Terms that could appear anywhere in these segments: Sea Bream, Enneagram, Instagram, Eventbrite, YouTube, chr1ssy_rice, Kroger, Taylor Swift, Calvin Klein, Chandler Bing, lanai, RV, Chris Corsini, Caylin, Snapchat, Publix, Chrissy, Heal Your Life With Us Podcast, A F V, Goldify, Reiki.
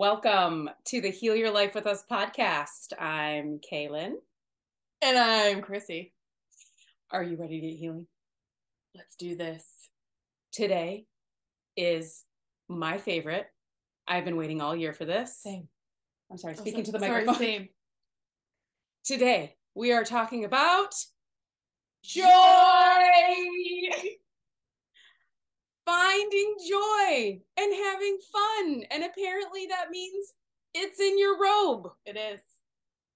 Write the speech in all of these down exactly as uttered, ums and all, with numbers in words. Welcome to the Heal Your Life With Us podcast. I'm Caylin. And I'm Chrissy. Are you ready to get healing? Let's do this. Today is my favorite. I've been waiting all year for this. Same. I'm sorry, speaking oh, so, to the sorry, microphone. Same. Today, we are talking about joy. Finding joy and having fun. And apparently that means it's in your robe. It is.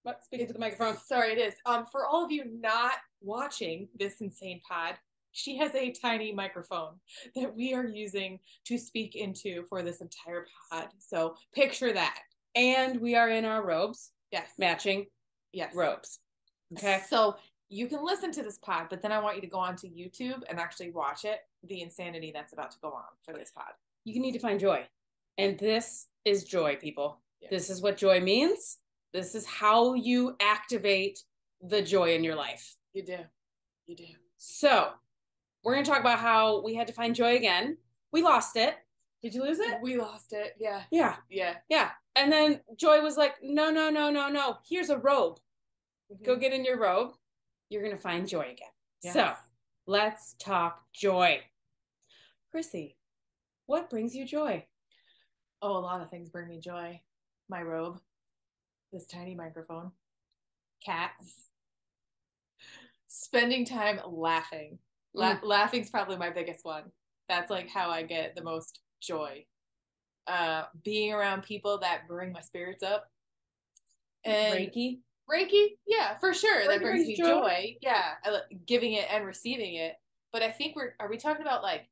But speaking it, to the microphone. Sorry, it is. Um, for all of you not watching this insane pod, she has a tiny microphone that we are using to speak into for this entire pod. So picture that. And we are in our robes. Yes. Matching. Yes. Robes. Okay. So you can listen to this pod, but then I want you to go on to YouTube and actually watch it. The insanity that's about to go on for this pod. You need to find joy. And this is joy, people. Yeah. This is what joy means. This is how you activate the joy in your life. You do. You do. So we're going to talk about how we had to find joy again. We lost it. Did you lose it? We lost it. Yeah. Yeah. Yeah. Yeah. And then Joy was like, no, no, no, no, no. Here's a robe. Mm-hmm. Go get in your robe. You're going to find joy again. Yes. So let's talk joy. Chrissy, what brings you joy? Oh, a lot of things bring me joy. My robe, this tiny microphone, cats, spending time laughing. La- mm. Laughing's probably my biggest one. That's like how I get the most joy. Uh, being around people that bring my spirits up. And Reiki? Reiki? Yeah, for sure. Reiki that brings, brings me joy. joy. Yeah, I lo- giving it and receiving it. But I think we're, are we talking about like,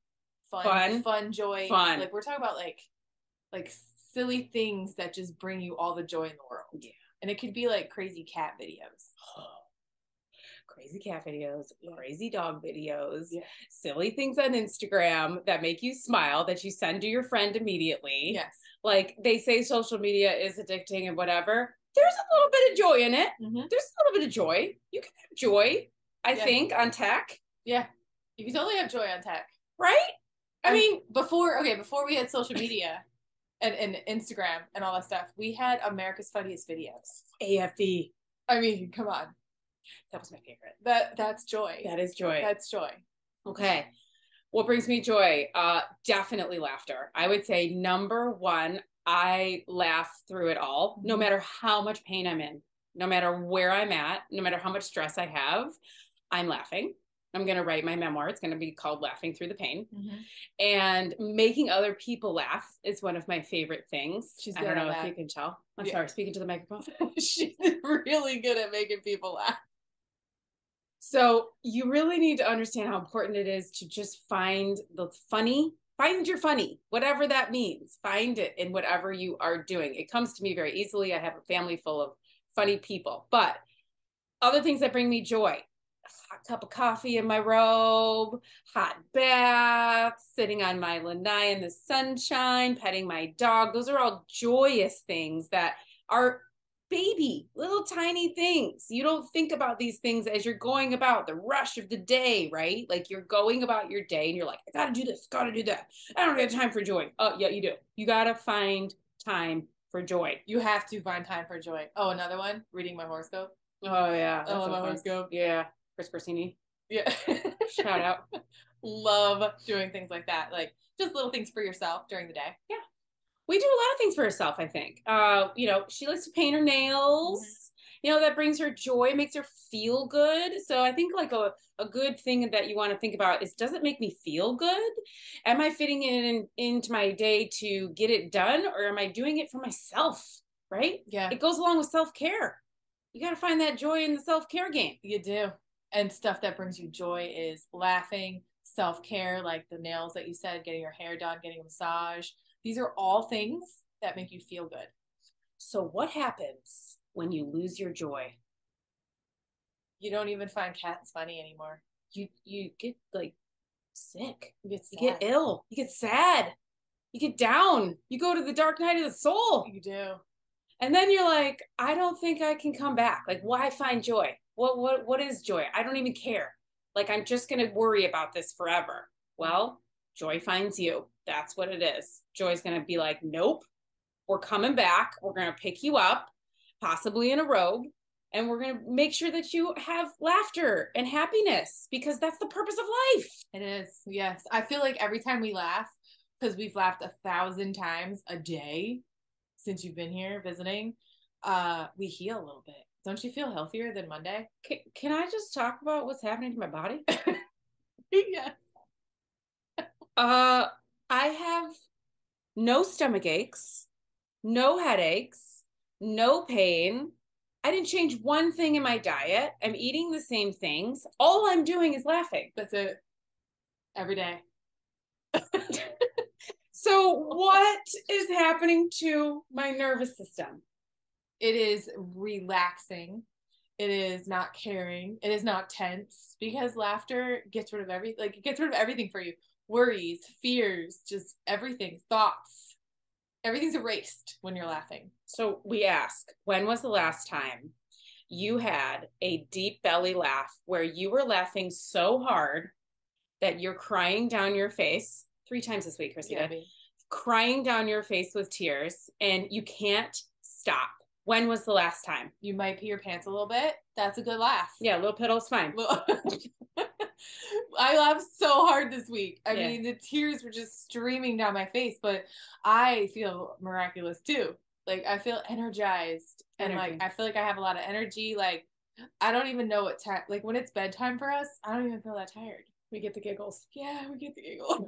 Fun, fun, fun, joy. Fun. Like we're talking about like, like silly things that just bring you all the joy in the world. Yeah. And it could be like crazy cat videos, crazy cat videos, yeah. Crazy dog videos, yeah. Silly things on Instagram that make you smile that you send to your friend immediately. Yes. Like they say social media is addicting and whatever. There's a little bit of joy in it. Mm-hmm. There's a little bit of joy. You can have joy, I yeah. think, on tech. Yeah. You can totally have joy on tech. Right? I mean, before, okay, before we had social media and, and Instagram and all that stuff, we had America's Funniest Videos. A F V. I mean, come on. That was my favorite. That That's joy. That is joy. That's joy. Okay. What brings me joy? Uh, definitely laughter. I would say number one, I laugh through it all, no matter how much pain I'm in, no matter where I'm at, no matter how much stress I have, I'm laughing. I'm going to write my memoir. It's going to be called Laughing Through the Pain. Mm-hmm. And making other people laugh is one of my favorite things. She's I don't know if you can tell. I'm yeah. sorry, speaking to the microphone. She's really good at making people laugh. So you really need to understand how important it is to just find the funny. Find your funny, whatever that means. Find it in whatever you are doing. It comes to me very easily. I have a family full of funny people. But other things that bring me joy. Hot cup of coffee in my robe, hot bath, sitting on my lanai in the sunshine, petting my dog. Those are all joyous things that are baby, little tiny things. You don't think about these things as you're going about the rush of the day, right? Like you're going about your day and you're like, I gotta do this, gotta do that. I don't have time for joy. Oh, yeah, you do. You gotta find time for joy. You have to find time for joy. Oh, another one, reading my horoscope. Oh, yeah. I love my horoscope. Yeah. Chris Corsini. Yeah. Shout out. Love doing things like that. Like just little things for yourself during the day. Yeah. We do a lot of things for herself, I think. Uh, you know, she likes to paint her nails. Mm-hmm. You know, that brings her joy, makes her feel good. So I think like a, a good thing that you want to think about is, does it make me feel good? Am I fitting it in, into my day to get it done? Or am I doing it for myself? Right? Yeah. It goes along with self-care. You got to find that joy in the self-care game. You do. And stuff that brings you joy is laughing, self-care, like the nails that you said, getting your hair done, getting a massage. These are all things that make you feel good. So what happens when you lose your joy? You don't even find cats funny anymore. You you get like sick. You get, you get ill. You get sad. You get down. You go to the dark night of the soul. You do. And then you're like, I don't think I can come back. Like, why find joy? What what what is joy? I don't even care. Like, I'm just going to worry about this forever. Well, joy finds you. That's what it is. Joy's going to be like, nope, we're coming back. We're going to pick you up, possibly in a robe, and we're going to make sure that you have laughter and happiness, because that's the purpose of life. It is. Yes. I feel like every time we laugh, because we've laughed a thousand times a day since you've been here visiting, uh, we heal a little bit. Don't you feel healthier than Monday? Can, can I just talk about what's happening to my body? Yeah. Uh, I have no stomach aches, no headaches, no pain. I didn't change one thing in my diet. I'm eating the same things. All I'm doing is laughing. That's it. Every day. So what is happening to my nervous system? It is relaxing. It is not caring. It is not tense, because laughter gets rid of every, like it gets rid of everything for you. Worries, fears, just everything, thoughts. Everything's erased when you're laughing. So we ask, when was the last time you had a deep belly laugh where you were laughing so hard that you're crying down your face? Three times this week, Chrissy. Yeah. Crying down your face with tears and you can't stop. When was the last time? You might pee your pants a little bit. That's a good laugh. Yeah, a little piddle's fine. I laughed so hard this week. I yeah. mean, the tears were just streaming down my face, but I feel miraculous too. Like I feel energized Energy. and like, I feel like I have a lot of energy. Like I don't even know what time, like when it's bedtime for us, I don't even feel that tired. We get the giggles. Yeah, we get the giggles.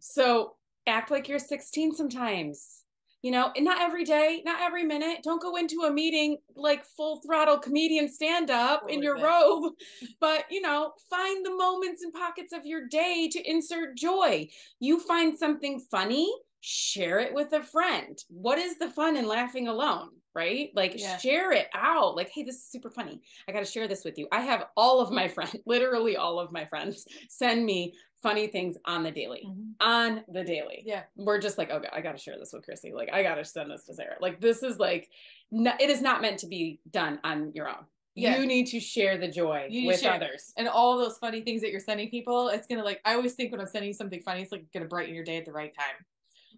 So act like you're sixteen sometimes. You know, and not every day, not every minute. Don't go into a meeting like full throttle comedian stand up in your robe, but you know, find the moments and pockets of your day to insert joy. You find something funny, share it with a friend. What is the fun in laughing alone, right? Like yeah. share it out. Like, hey, this is super funny. I got to share this with you. I have all of my friends, literally all of my friends send me funny things on the daily, mm-hmm. on the daily. Yeah. We're just like, oh God, I got to share this with Chrissy. Like, I got to send this to Sarah. Like, this is like, no, it is not meant to be done on your own. Yeah. You need to share the joy with others. And all those funny things that you're sending people, it's going to like, I always think when I'm sending something funny, it's like going to brighten your day at the right time.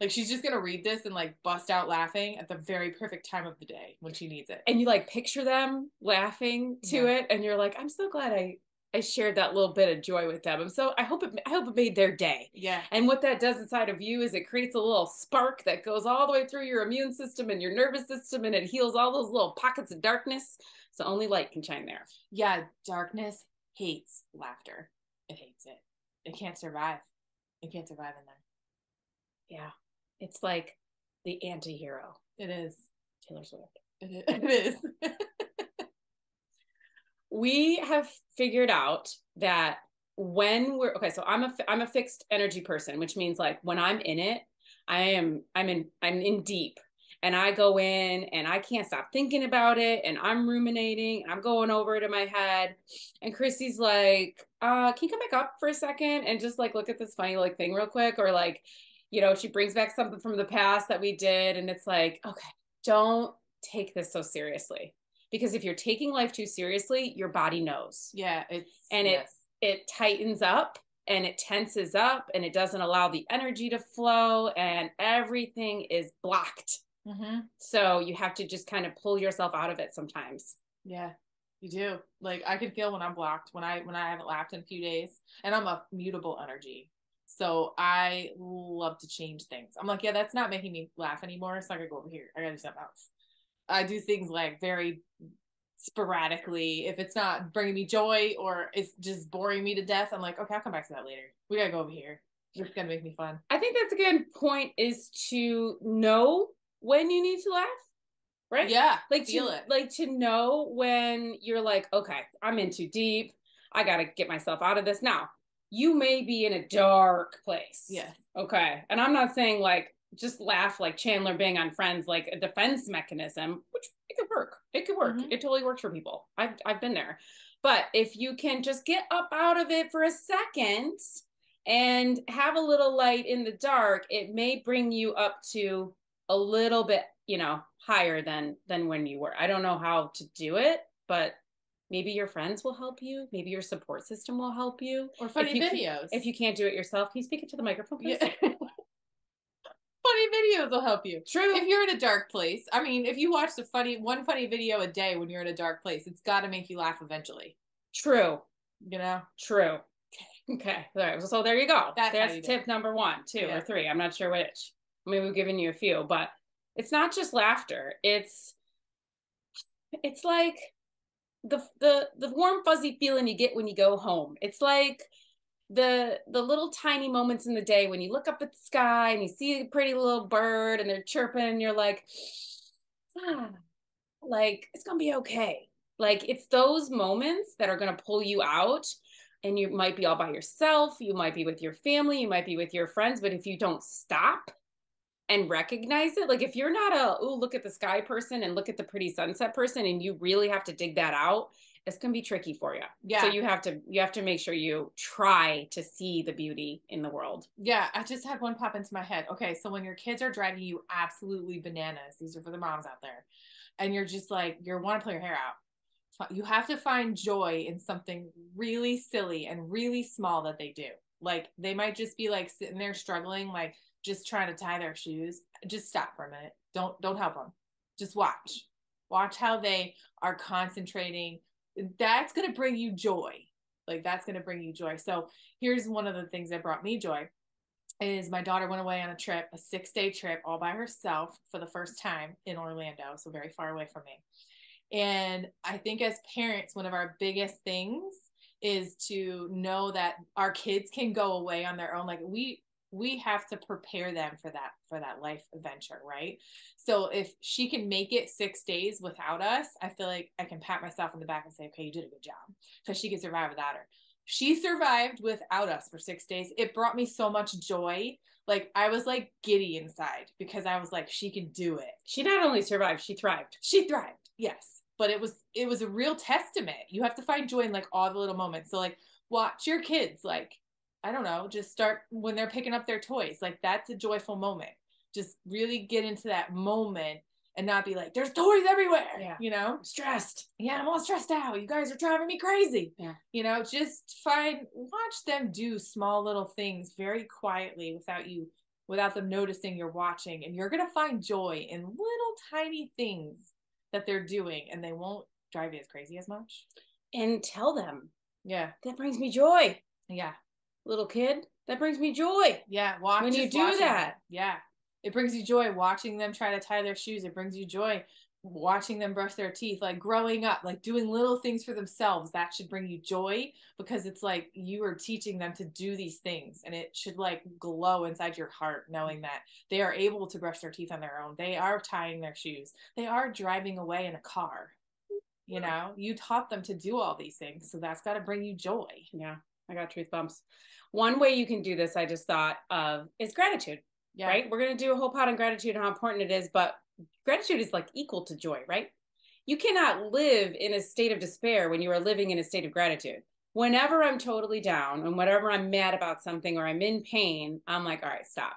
Like she's just going to read this and like bust out laughing at the very perfect time of the day when she needs it. And you like picture them laughing to yeah. it. And you're like, I'm so glad I, I shared that little bit of joy with them. And so I hope it, I hope it made their day. Yeah. And what that does inside of you is it creates a little spark that goes all the way through your immune system and your nervous system. And it heals all those little pockets of darkness. So only light can shine there. Yeah. Darkness hates laughter. It hates it. It can't survive. It can't survive in there. Yeah. It's like the anti-hero. It is. Taylor Swift. It is. We have figured out that when we're, okay, so I'm a, I'm a fixed energy person, which means like when I'm in it, I am, I'm in, I'm in deep and I go in and I can't stop thinking about it. And I'm ruminating and I'm going over it in my head. And Chrissy's like, uh, can you come back up for a second and just like, look at this funny like thing real quick. Or like, you know, she brings back something from the past that we did. And it's like, okay, don't take this so seriously. Because if you're taking life too seriously, your body knows. Yeah. It's, and yes. it, it tightens up and it tenses up and it doesn't allow the energy to flow and everything is blocked. Mm-hmm. So you have to just kind of pull yourself out of it sometimes. Yeah, you do. Like I can feel when I'm blocked, when I, when I haven't laughed in a few days, and I'm a mutable energy. So I love to change things. I'm like, yeah, that's not making me laugh anymore. So I gotta go over here. I gotta do something else. I do things like very sporadically. If it's not bringing me joy or it's just boring me to death, I'm like, okay, I'll come back to that later. We got to go over here. It's going to make me fun. I think that's a good point, is to know when you need to laugh, right? Yeah. Like feel to, it. Like to know when you're like, okay, I'm in too deep. I got to get myself out of this. Now, you may be in a dark place. Yeah. Okay. And I'm not saying like, just laugh like Chandler Bing on Friends, like a defense mechanism, which it could work. It could work. Mm-hmm. It totally works for people. I've, I've been there. But if you can just get up out of it for a second and have a little light in the dark, it may bring you up to a little bit, you know, higher than, than when you were. I don't know how to do it, but maybe your friends will help you. Maybe your support system will help you. Or funny if you videos. Can, if you can't do it yourself, can you speak into the microphone, please? Yeah. funny videos will help you. True. If you're in a dark place, I mean, if you watch the funny one funny video a day when you're in a dark place, it's got to make you laugh eventually. True. You know? True. Okay. All right. So there you go. That's, That's you tip number one, two, yeah. or three. I'm not sure which. I mean, we've given you a few, but it's not just laughter. It's, it's like the, the, the warm fuzzy feeling you get when you go home. It's like the, the little tiny moments in the day when you look up at the sky and you see a pretty little bird and they're chirping and you're like, ah, like, it's going to be okay. Like, it's those moments that are going to pull you out. And you might be all by yourself, you might be with your family, you might be with your friends, but if you don't stop and recognize it, like if you're not a, ooh, look at the sky person and look at the pretty sunset person, and you really have to dig that out, it's going to be tricky for you. Yeah. So you have to, you have to make sure you try to see the beauty in the world. Yeah. I just had one pop into my head. Okay. So when your kids are driving you absolutely bananas, these are for the moms out there, and you're just like, you want to pull your hair out. You have to find joy in something really silly and really small that they do. Like they might just be like sitting there struggling, like just trying to tie their shoes. Just stop for a minute. Don't, don't help them. Just watch, watch how they are concentrating. That's going to bring you joy. Like that's going to bring you joy. So here's one of the things that brought me joy is my daughter went away on a trip, a six day trip all by herself for the first time in Orlando. So very far away from me. And I think as parents, one of our biggest things is to know that our kids can go away on their own. Like we, we have to prepare them for that, for that life adventure. Right. So if she can make it six days without us, I feel like I can pat myself on the back and say, okay, you did a good job, because she could survive without her. She survived without us for six days. It brought me so much joy. Like I was like giddy inside because I was like, she can do it. She not only survived, she thrived. She thrived. Yes. But it was, it was a real testament. You have to find joy in like all the little moments. So like watch your kids, like, I don't know, just start when they're picking up their toys. Like that's a joyful moment. Just really get into that moment and not be like, there's toys everywhere. Yeah. You know, I'm stressed. Yeah. I'm all stressed out. You guys are driving me crazy. Yeah. You know, just find, watch them do small little things very quietly without you, without them noticing you're watching, and you're going to find joy in little tiny things that they're doing, and they won't drive you as crazy as much. And tell them, yeah, that brings me joy. Yeah. Little kid, that brings me joy. Yeah. Watch when you do that. Them. Yeah. It brings you joy watching them try to tie their shoes. It brings you joy watching them brush their teeth, like growing up, like doing little things for themselves. That should bring you joy, because it's like you are teaching them to do these things, and it should like glow inside your heart knowing that they are able to brush their teeth on their own. They are tying their shoes. They are driving away in a car. You know, you taught them to do all these things. So that's got to bring you joy. Yeah. I got truth bumps. One way you can do this, I just thought of, is gratitude. Yeah. Right. We're going to do a whole pod on gratitude and how important it is, but gratitude is like equal to joy, right? You cannot live in a state of despair when you are living in a state of gratitude. Whenever I'm totally down and whenever I'm mad about something or I'm in pain, I'm like, all right, stop.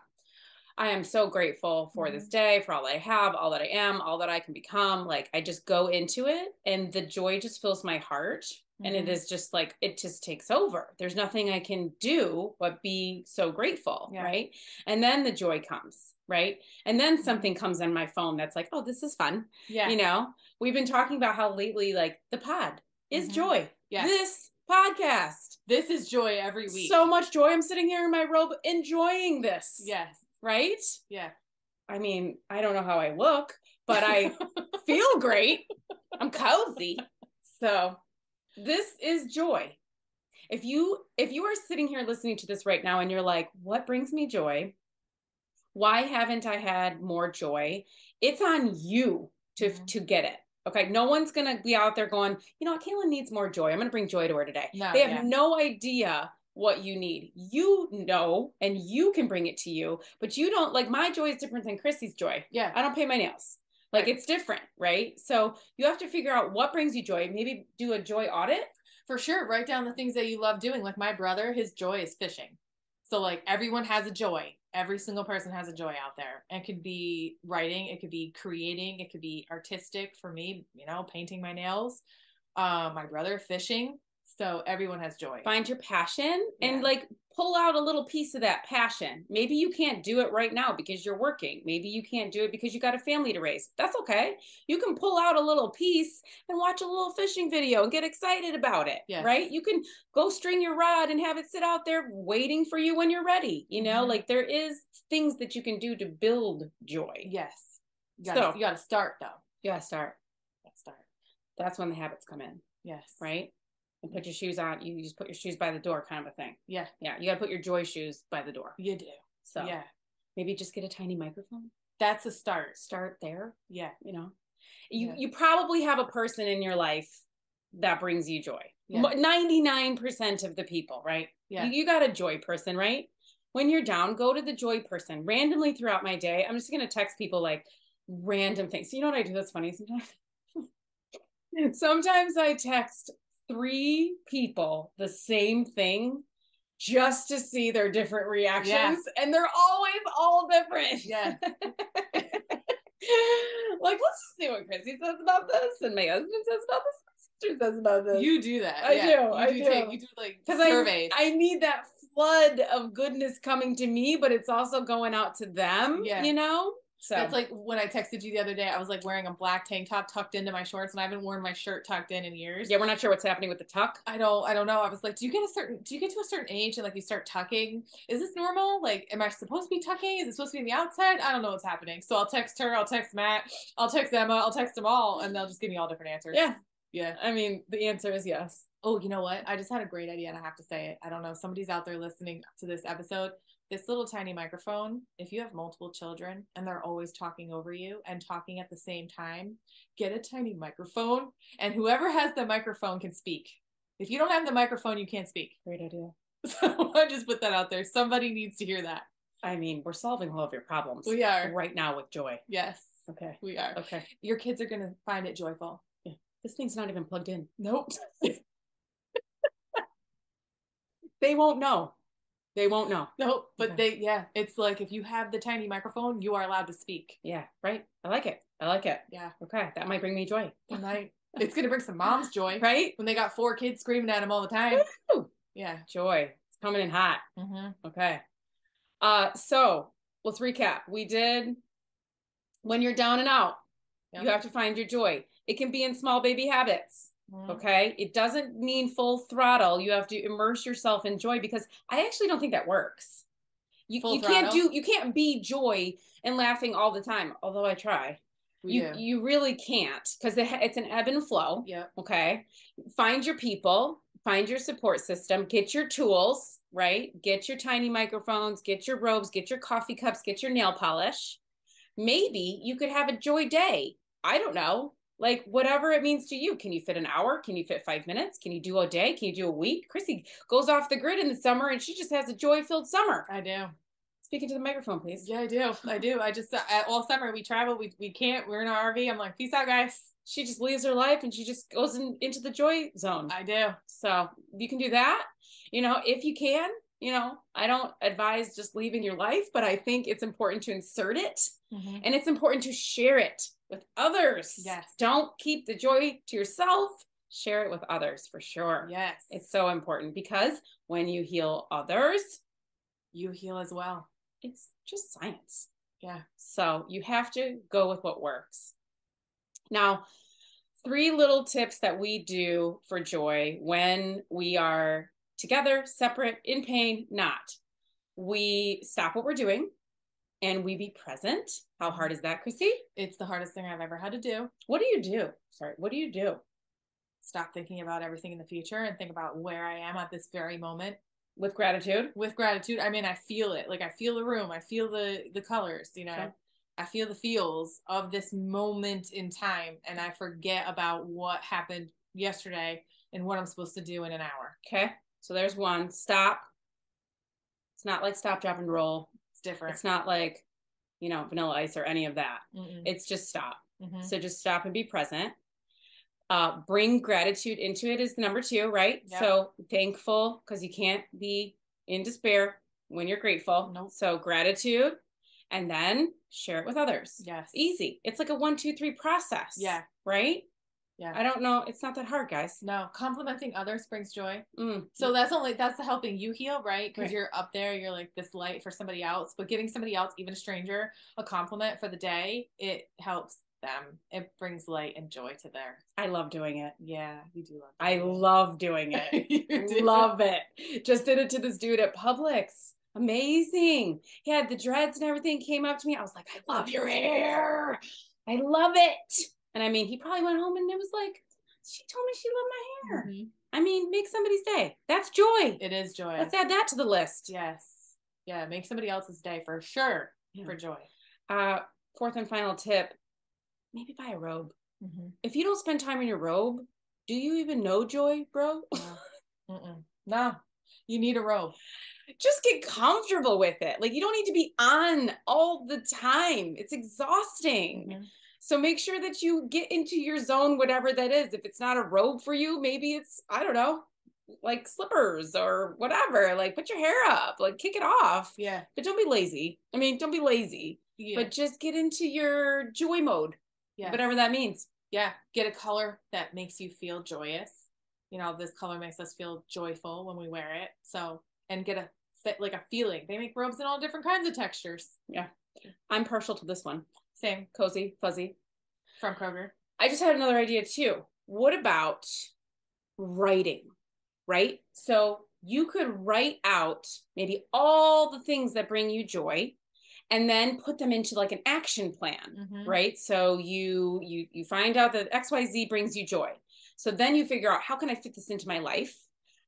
I am so grateful for mm-hmm. this day, for all I have, all that I am, all that I can become. Like I just go into it and the joy just fills my heart. Mm-hmm. And it is just like, it just takes over. There's nothing I can do but be so grateful. Yeah. Right. And then the joy comes. Right. And then something comes on my phone that's like, oh, this is fun. Yeah. You know, we've been talking about how lately, like the pod is mm-hmm. joy. Yeah. This podcast. This is joy every week. So much joy. I'm sitting here in my robe enjoying this. Yes. Right. Yeah. I mean, I don't know how I look, but I feel great. I'm cozy. So this is joy. If you, if you are sitting here listening to this right now and you're like, what brings me joy? Why haven't I had more joy? It's on you to, mm-hmm. to get it. Okay. No one's going to be out there going, you know what? Caylin needs more joy. I'm going to bring joy to her today. No, they have yeah. no idea what you need. You know, and you can bring it to you, but you don't, like my joy is different than Chrissy's joy. Yeah. I don't paint my nails. Like right. It's different, right? So you have to figure out what brings you joy. Maybe do a joy audit. For sure. Write down the things that you love doing. Like my brother, his joy is fishing. So like everyone has a joy. Every single person has a joy out there. It could be writing. It could be creating. It could be artistic for me, you know, painting my nails. Uh, my brother, fishing. So everyone has joy. Find your passion yeah. and like pull out a little piece of that passion. Maybe you can't do it right now because you're working. Maybe you can't do it because you got a family to raise. That's okay. You can pull out a little piece and watch a little fishing video and get excited about it, yes. right? You can go string your rod and have it sit out there waiting for you when you're ready. You know, mm-hmm. like there is things that you can do to build joy. Yes. You gotta, so you got to start though. You got to start. Let's start. That's when the habits come in. Yes. Right? And put your shoes on. You just put your shoes by the door kind of a thing. Yeah. Yeah. You got to put your joy shoes by the door. You do. So yeah. Maybe just get a tiny microphone. That's a start. Start there. Yeah. You know, you, yeah. you probably have a person in your life that brings you joy. Yeah. ninety-nine percent of the people, right? Yeah. You, you got a joy person, right? When you're down, go to the joy person. Randomly throughout my day, I'm just going to text people like random things. So you know what I do? That's funny sometimes. Sometimes I text three people the same thing just to see their different reactions. Yes. And they're always all different. Yeah. Like, let's just see what Chrissy says about this. And my husband says about this. My sister says about this. You do that. I yeah. do. You I do. do. Take, you do like surveys. I, I need that flood of goodness coming to me, but it's also going out to them, yeah. you know? So that's like when I texted you the other day, I was like wearing a black tank top tucked into my shorts, and I haven't worn my shirt tucked in in years. Yeah. We're not sure what's happening with the tuck. I don't, I don't know. I was like, do you get a certain, do you get to a certain age and like you start tucking? Is this normal? Like, am I supposed to be tucking? Is it supposed to be on the outside? I don't know what's happening. So I'll text her. I'll text Matt. I'll text Emma. I'll text them all. And they'll just give me all different answers. Yeah. Yeah. I mean, the answer is yes. Oh, you know what? I just had a great idea and I have to say it. I don't know. Somebody's out there listening to this episode. This little tiny microphone, if you have multiple children and they're always talking over you and talking at the same time, get a tiny microphone and whoever has the microphone can speak. If you don't have the microphone, you can't speak. Great idea. So I just put that out there. Somebody needs to hear that. I mean, we're solving all of your problems. We are. Right now with joy. Yes. Okay. We are. Okay. Your kids are going to find it joyful. Yeah. This thing's not even plugged in. Nope. They won't know. They won't know. No, but okay. they, yeah. It's like, if you have the tiny microphone, you are allowed to speak. Yeah. Right. I like it. I like it. Yeah. Okay. That might bring me joy. It might. It's going to bring some moms joy. Right. When they got four kids screaming at them all the time. Woo! Yeah. Joy. It's coming in hot. Mm-hmm. Okay. Uh, so let's recap. We did when you're down and out, yep. you have to find your joy. It can be in small baby habits. Okay. It doesn't mean full throttle. You have to immerse yourself in joy because I actually don't think that works. You, you can't do, you can't be joy and laughing all the time. Although I try, you, yeah. you really can't because it, it's an ebb and flow. Yeah. Okay. Find your people, find your support system, get your tools, right? Get your tiny microphones, get your robes, get your coffee cups, get your nail polish. Maybe you could have a joy day. I don't know. Like whatever it means to you. Can you fit an hour? Can you fit five minutes? Can you do a day? Can you do a week? Chrissy goes off the grid in the summer and she just has a joy-filled summer. I do. Speaking to the microphone, please. Yeah, I do. I do. I just, I, all summer we travel, we we can't, we're in our R V. I'm like, peace out, guys. She just lives her life and she just goes in, into the joy zone. I do. So you can do that. You know, if you can, you know, I don't advise just leaving your life, but I think it's important to insert it mm-hmm. and it's important to share it with others. Yes. Don't keep the joy to yourself. Share it with others for sure. Yes. It's so important because when you heal others, you heal as well. It's just science. Yeah. So you have to go with what works. Now, three little tips that we do for joy when we are together, separate, in pain, not. We stop what we're doing. And we be present. How hard is that, Chrissy? It's the hardest thing I've ever had to do. What do you do? Sorry, what do you do? Stop thinking about everything in the future and think about where I am at this very moment. With gratitude? With gratitude. I mean, I feel it. Like, I feel the room. I feel the, the colors, you know. Okay. I feel the feels of this moment in time. And I forget about what happened yesterday and what I'm supposed to do in an hour. Okay. So there's one. Stop. It's not like stop, drop, and roll. Different. It's not like, you know, Vanilla Ice or any of that. Mm-mm. It's just stop. Mm-hmm. So just stop and be present. Uh, bring gratitude into it is the number two, right? Yep. So thankful, because you can't be in despair when you're grateful. Nope. So gratitude and then share it with others. Yes. Easy. It's like a one, two, three process. Yeah. Right? Yeah. I don't know. It's not that hard, guys. No. Complimenting others brings joy. Mm. So that's only, that's the helping you heal, right? Because right. you're up there, you're like this light for somebody else, but giving somebody else, even a stranger, a compliment for the day, it helps them. It brings light and joy to their. I love doing it. Yeah, you do love it. I love doing it. do. Love it. Just did it to this dude at Publix. Amazing. He had the dreads and everything, came up to me. I was like, I love your hair. I love it. And I mean, he probably went home and it was like, she told me she loved my hair. Mm-hmm. I mean, make somebody's day. That's joy. It is joy. Let's add that to the list. Yes. Yeah. Make somebody else's day for sure. Yeah. For joy. Uh, fourth and final tip, maybe buy a robe. Mm-hmm. If you don't spend time in your robe, do you even know joy, bro? No. No. You need a robe. Just get comfortable with it. Like, you don't need to be on all the time. It's exhausting. Mm-hmm. So make sure that you get into your zone, whatever that is. If it's not a robe for you, maybe it's, I don't know, like slippers or whatever. Like, put your hair up, like kick it off. Yeah. But don't be lazy. I mean, don't be lazy, yeah. but just get into your joy mode. Yeah. Whatever that means. Yeah. Get a color that makes you feel joyous. You know, this color makes us feel joyful when we wear it. So, and get a fit, like a feeling. They make robes in all different kinds of textures. Yeah. I'm partial to this one. Same. Cozy, fuzzy. From Kroger. I just had another idea too. What about writing, right? So you could write out maybe all the things that bring you joy and then put them into like an action plan, mm-hmm. right? So you, you, you find out that X Y Z brings you joy. So then you figure out, how can I fit this into my life?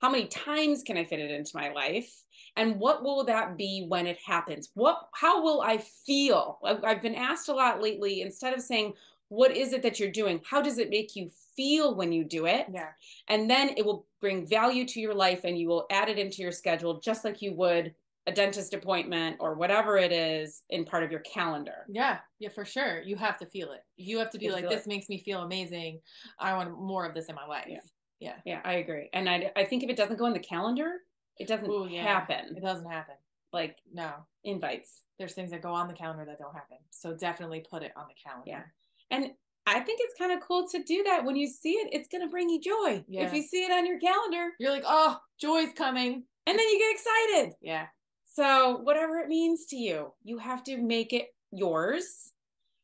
How many times can I fit it into my life? And what will that be when it happens? What, how will I feel? I've, I've been asked a lot lately, instead of saying, what is it that you're doing? How does it make you feel when you do it? Yeah. And then it will bring value to your life and you will add it into your schedule, just like you would a dentist appointment or whatever it is in part of your calendar. Yeah. Yeah, for sure. You have to feel it. You have to be you like, this it. makes me feel amazing. I want more of this in my life. Yeah. Yeah. Yeah, I agree. And I, I think if it doesn't go in the calendar, it doesn't Ooh, yeah. happen. It doesn't happen. Like, no. Invites. There's things that go on the calendar that don't happen. So definitely put it on the calendar. Yeah. And I think it's kind of cool to do that. When you see it, it's going to bring you joy. Yeah. If you see it on your calendar, you're like, oh, joy's coming. And then you get excited. Yeah. So whatever it means to you, you have to make it yours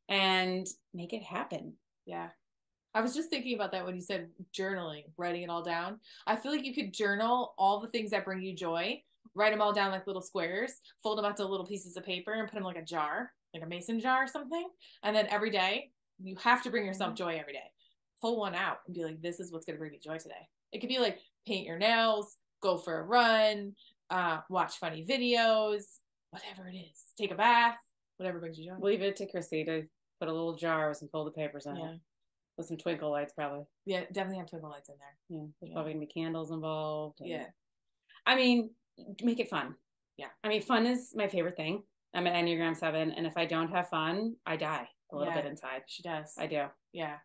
and make it happen. Yeah. I was just thinking about that when you said journaling, writing it all down. I feel like you could journal all the things that bring you joy, write them all down like little squares, fold them out to little pieces of paper and put them like a jar, like a mason jar or something. And then every day you have to bring yourself joy every day. Pull one out and be like, this is what's going to bring me joy today. It could be like paint your nails, go for a run, uh, watch funny videos, whatever it is. Take a bath, whatever brings you joy. We'll leave it to Chrissy to put a little jar with some folded papers in yeah. it. With some twinkle lights, probably. Yeah, definitely have twinkle lights in there. Yeah, there's yeah. probably going to be candles involved. And, yeah. I mean, make it fun. Yeah. I mean, fun is my favorite thing. I'm an Enneagram seven, and if I don't have fun, I die a little yeah, bit inside. She does. I do. Yeah.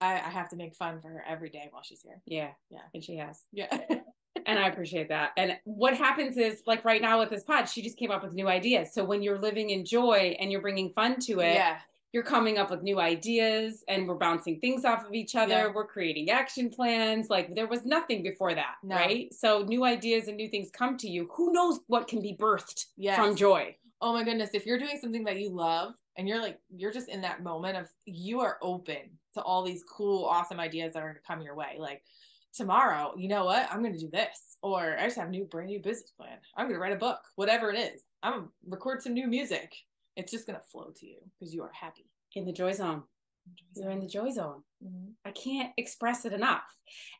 I, I have to make fun for her every day while she's here. Yeah. Yeah. And she has. Yeah. And I appreciate that. And what happens is, like right now with this pod, she just came up with new ideas. So when you're living in joy and you're bringing fun to it. Yeah. You're coming up with new ideas and we're bouncing things off of each other. Yeah. We're creating action plans. Like there was nothing before that, no. right? So new ideas and new things come to you. Who knows what can be birthed yes. from joy? Oh my goodness. If you're doing something that you love and you're like, you're just in that moment of you are open to all these cool, awesome ideas that are going to come your way. Like tomorrow, you know what? I'm going to do this. Or I just have a new brand new business plan. I'm going to write a book, whatever it is. I'm going to record some new music. It's just going to flow to you because you are happy. In the joy zone. You're zone. in the joy zone. Mm-hmm. I can't express it enough.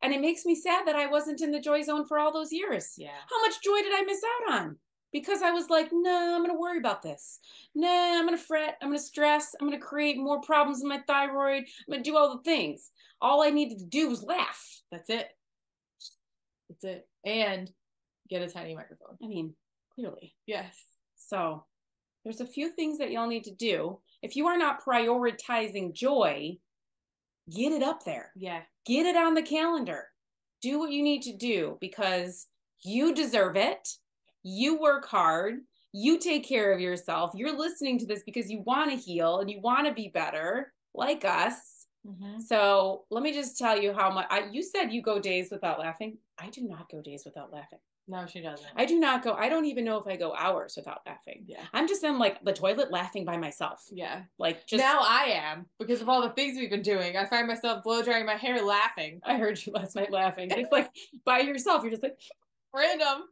And it makes me sad that I wasn't in the joy zone for all those years. Yeah. How much joy did I miss out on? Because I was like, no, nah, I'm going to worry about this. No, nah, I'm going to fret. I'm going to stress. I'm going to create more problems in my thyroid. I'm going to do all the things. All I needed to do was laugh. That's it. That's it. And get a tiny microphone. I mean, clearly. Yes. So. There's a few things that y'all need to do. If you are not prioritizing joy, get it up there. Yeah. Get it on the calendar. Do what you need to do because you deserve it. You work hard. You take care of yourself. You're listening to this because you want to heal and you want to be better like us. Mm-hmm. So let me just tell you how much I, you said you go days without laughing. I do not go days without laughing. No, she doesn't. I do not go. I don't even know if I go hours without laughing. Yeah. I'm just in like the toilet laughing by myself. Yeah. Like just. Now I am, because of all the things we've been doing. I find myself blow drying my hair laughing. I heard you last night laughing. It's like by yourself. You're just like random,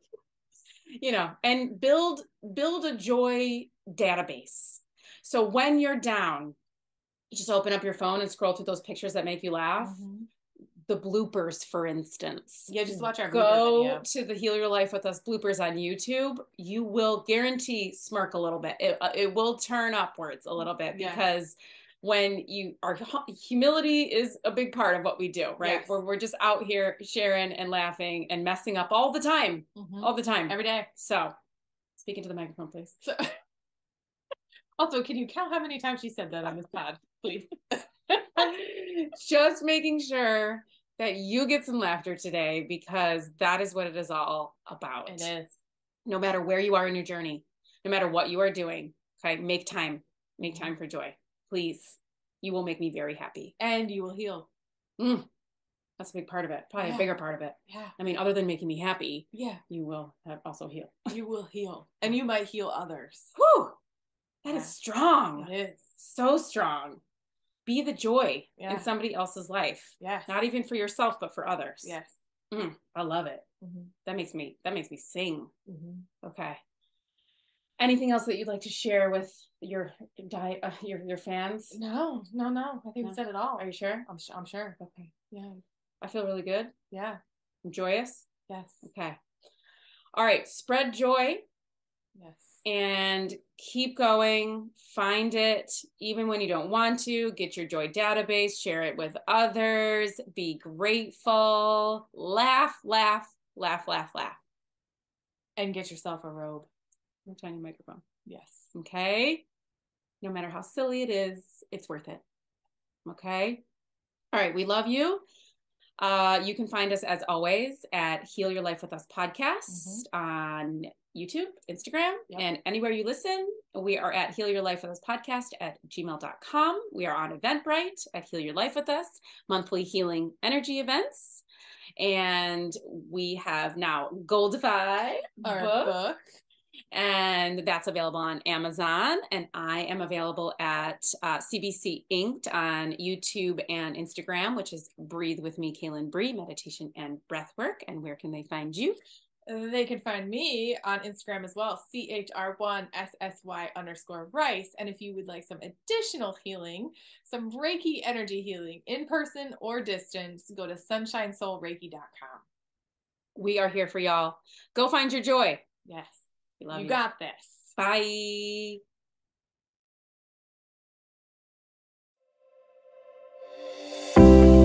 you know, and build, build a joy database. So when you're down, you just open up your phone and scroll through those pictures that make you laugh. Mm-hmm. The bloopers, for instance. Yeah, just watch our Go video. to the Heal Your Life With Us bloopers on YouTube. You will guarantee smirk a little bit. It, it will turn upwards a little bit, yes. Because when you are, humility is a big part of what we do, right? Yes. Where we're just out here sharing and laughing and messing up all the time, mm-hmm. all the time. Every day. So speak into the microphone, please. So, also, can you count how many times she said that on this pod, please? Just making sure that you get some laughter today, because that is what it is all about. It is. No matter where you are in your journey, no matter what you are doing, okay, make time. Make time for joy. Please. You will make me very happy. And you will heal. Mm. That's a big part of it. Probably yeah. a bigger part of it. Yeah. I mean, other than making me happy, yeah, you will also heal. You will heal. And you might heal others. Whew. That yeah. is strong. It is. So strong. Be the joy yeah. in somebody else's life. Yes. Not even for yourself, but for others. Yes. Mm, I love it. Mm-hmm. That makes me, that makes me sing. Mm-hmm. Okay. Anything else that you'd like to share with your di- uh, your, your fans? No, no, no. I think no. we said it all. Are you sure? I'm, sh- I'm sure. Okay. Yeah. I feel really good. Yeah. I'm joyous. Yes. Okay. All right. Spread joy. Yes. And keep going, find it, even when you don't want to. Get your joy database, share it with others, be grateful, laugh, laugh, laugh, laugh, laugh. And get yourself a robe. A tiny microphone. Yes. Okay? No matter how silly it is, it's worth it. Okay? All right, we love you. Uh, you can find us, as always, at Heal Your Life With Us Podcast mm-hmm. on YouTube, Instagram, yep. and anywhere you listen. We are at Heal Your Life With Us Podcast at gmail dot com. We are on Eventbrite at Heal Your Life With Us, monthly healing energy events. And we have now Goldify, our book. book. And that's available on Amazon. And I am available at uh, C B C Inked on YouTube and Instagram, which is Breathe With Me, Caylin Bree, meditation and breathwork. And where can they find you? They can find me on Instagram as well, C H R one S S Y underscore rice. And if you would like some additional healing, some Reiki energy healing in person or distance, go to sunshine soul reiki dot com. We are here for y'all. Go find your joy. Yes. We love you. You got this. Bye.